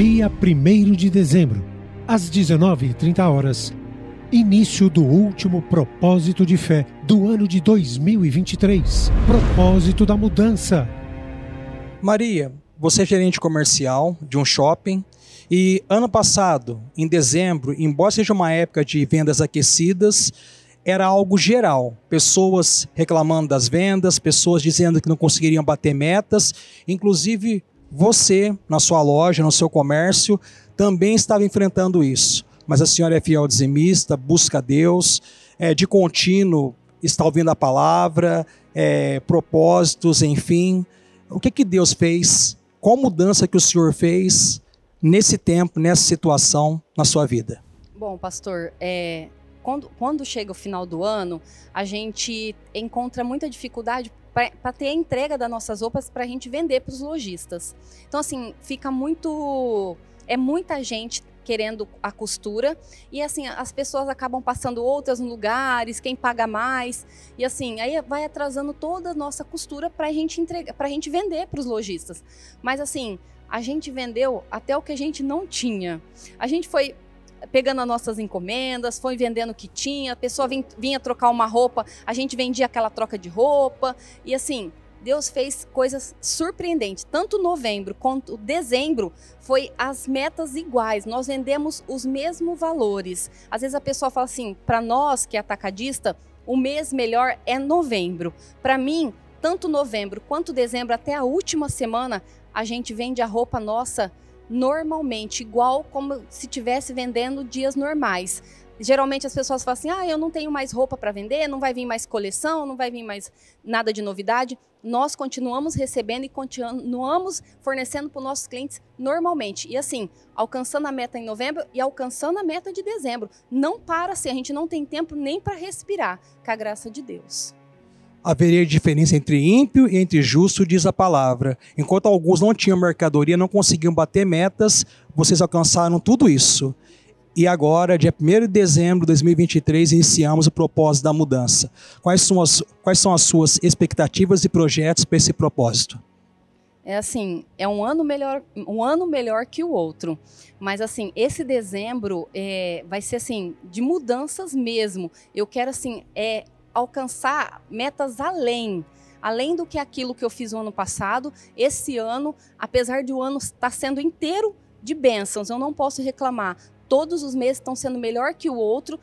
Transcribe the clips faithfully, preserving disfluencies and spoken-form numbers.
dia primeiro de dezembro, às dezenove e trinta horas, início do último propósito de fé do ano de dois mil e vinte e três, propósito da mudança. Maria, você é gerente comercial de um shopping e ano passado, em dezembro, embora seja uma época de vendas aquecidas, era algo geral, pessoas reclamando das vendas, pessoas dizendo que não conseguiriam bater metas, inclusive você, na sua loja, no seu comércio, também estava enfrentando isso. Mas a senhora é fiel dizimista, busca Deus, é, de contínuo está ouvindo a palavra, é, propósitos, enfim. O que que Deus fez? Qual mudança que o senhor fez nesse tempo, nessa situação, na sua vida? Bom, pastor, é, quando, quando chega o final do ano, a gente encontra muita dificuldade para ter a entrega das nossas roupas para a gente vender para os lojistas. Então, assim, fica muito... É muita gente querendo a costura e, assim, as pessoas acabam passando outras nos lugares, quem paga mais. E, assim, aí vai atrasando toda a nossa costura para a gente entregar, para a gente vender para os lojistas. Mas, assim, a gente vendeu até o que a gente não tinha. A gente foi pegando as nossas encomendas, foi vendendo o que tinha, a pessoa vinha, vinha trocar uma roupa, a gente vendia aquela troca de roupa. E, assim, Deus fez coisas surpreendentes. Tanto novembro quanto dezembro foi as metas iguais. Nós vendemos os mesmos valores. Às vezes a pessoa fala assim, para nós que é atacadista, o mês melhor é novembro. Para mim, tanto novembro quanto dezembro, até a última semana, a gente vende a roupa nossa normalmente, igual como se estivesse vendendo dias normais. Geralmente as pessoas falam assim, ah, eu não tenho mais roupa para vender, não vai vir mais coleção, não vai vir mais nada de novidade. Nós continuamos recebendo e continuamos fornecendo para os nossos clientes normalmente. E assim, alcançando a meta em novembro e alcançando a meta de dezembro. Não para assim, a gente não tem tempo nem para respirar, com a graça de Deus. Haveria diferença entre ímpio e entre justo, diz a palavra. Enquanto alguns não tinham mercadoria, não conseguiam bater metas, vocês alcançaram tudo isso. E agora, dia primeiro de dezembro de dois mil e vinte e três, iniciamos o propósito da mudança. Quais são as, quais são as suas expectativas e projetos para esse propósito? É assim, é um ano melhor, um ano melhor que o outro. Mas assim, esse dezembro é, vai ser assim, de mudanças mesmo. Eu quero assim, é, alcançar metas além. Além do que aquilo que eu fiz no ano passado, esse ano, apesar de o ano estar sendo inteiro de bênçãos, eu não posso reclamar. Todos os meses estão sendo melhor que o outro,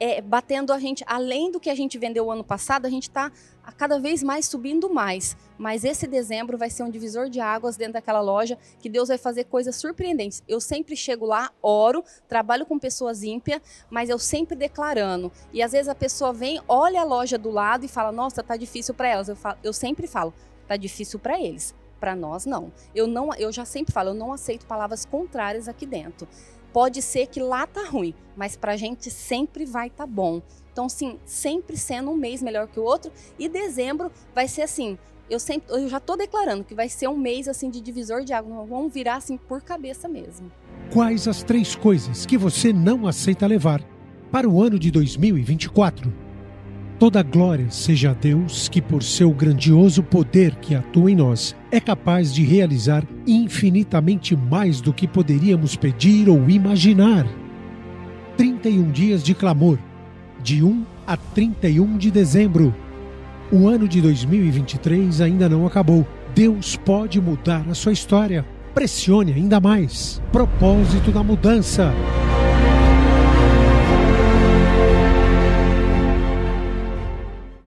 é, batendo a gente, além do que a gente vendeu o ano passado, a gente está cada vez mais subindo mais. Mas esse dezembro vai ser um divisor de águas dentro daquela loja, que Deus vai fazer coisas surpreendentes. Eu sempre chego lá, oro, trabalho com pessoas ímpias, mas eu sempre declarando. E às vezes a pessoa vem, olha a loja do lado e fala, nossa, tá difícil para elas. Eu, falo, eu sempre falo, tá difícil para eles, para nós não. Eu, não. eu já sempre falo, eu não aceito palavras contrárias aqui dentro. Pode ser que lá tá ruim, mas pra gente sempre vai tá bom. Então, sim, sempre sendo um mês melhor que o outro. E dezembro vai ser assim, eu, sempre, eu já tô declarando que vai ser um mês assim de divisor de água. Nós vamos virar assim por cabeça mesmo. Quais as três coisas que você não aceita levar para o ano de dois mil e vinte e quatro? Toda glória seja a Deus, que por seu grandioso poder que atua em nós, é capaz de realizar infinitamente mais do que poderíamos pedir ou imaginar. trinta e um dias de clamor, de um a trinta e um de dezembro. O ano de dois mil e vinte e três ainda não acabou. Deus pode mudar a sua história. Pressione ainda mais. Propósito da mudança.